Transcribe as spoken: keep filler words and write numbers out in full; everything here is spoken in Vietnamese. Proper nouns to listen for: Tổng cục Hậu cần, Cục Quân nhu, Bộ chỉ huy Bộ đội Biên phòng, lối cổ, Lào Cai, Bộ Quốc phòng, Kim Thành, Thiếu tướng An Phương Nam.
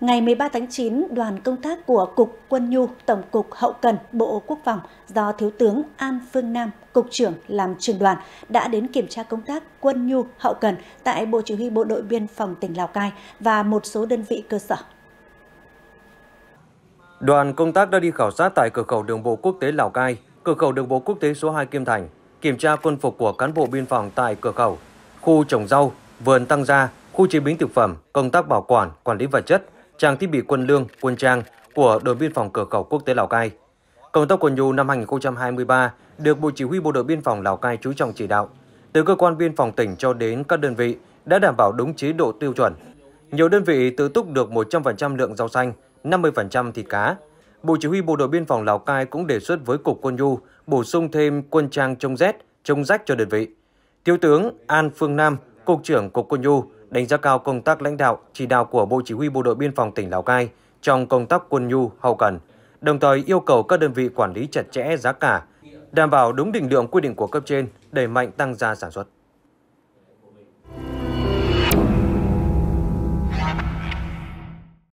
Ngày mười ba tháng chín, đoàn công tác của Cục Quân nhu, Tổng cục Hậu cần, Bộ Quốc phòng do Thiếu tướng An Phương Nam, Cục trưởng làm trưởng đoàn đã đến kiểm tra công tác Quân nhu Hậu cần tại Bộ Chỉ huy Bộ đội Biên phòng tỉnh Lào Cai và một số đơn vị cơ sở. Đoàn công tác đã đi khảo sát tại cửa khẩu đường bộ quốc tế Lào Cai, cửa khẩu đường bộ quốc tế số hai Kim Thành, kiểm tra quân phục của cán bộ biên phòng tại cửa khẩu, khu trồng rau, vườn tăng gia, khu chế biến thực phẩm, công tác bảo quản, quản lý vật chất, trang thiết bị quân lương, quân trang của đồn biên phòng cửa khẩu quốc tế Lào Cai. Công tác quân nhu năm hai nghìn không trăm hai mươi ba được Bộ Chỉ huy Bộ đội Biên phòng Lào Cai chú trọng chỉ đạo, từ cơ quan biên phòng tỉnh cho đến các đơn vị đã đảm bảo đúng chế độ tiêu chuẩn. Nhiều đơn vị tự túc được một trăm phần trăm lượng rau xanh, năm mươi phần trăm thịt cá. Bộ Chỉ huy Bộ đội Biên phòng Lào Cai cũng đề xuất với Cục Quân nhu bổ sung thêm quân trang chống rét, chống rách cho đơn vị. Thiếu tướng An Phương Nam, Cục trưởng Cục Quân nhu đánh giá cao công tác lãnh đạo, chỉ đạo của Bộ Chỉ huy Bộ đội Biên phòng tỉnh Lào Cai trong công tác quân nhu hậu cần, đồng thời yêu cầu các đơn vị quản lý chặt chẽ giá cả, đảm bảo đúng định lượng quy định của cấp trên, đẩy mạnh tăng gia sản xuất.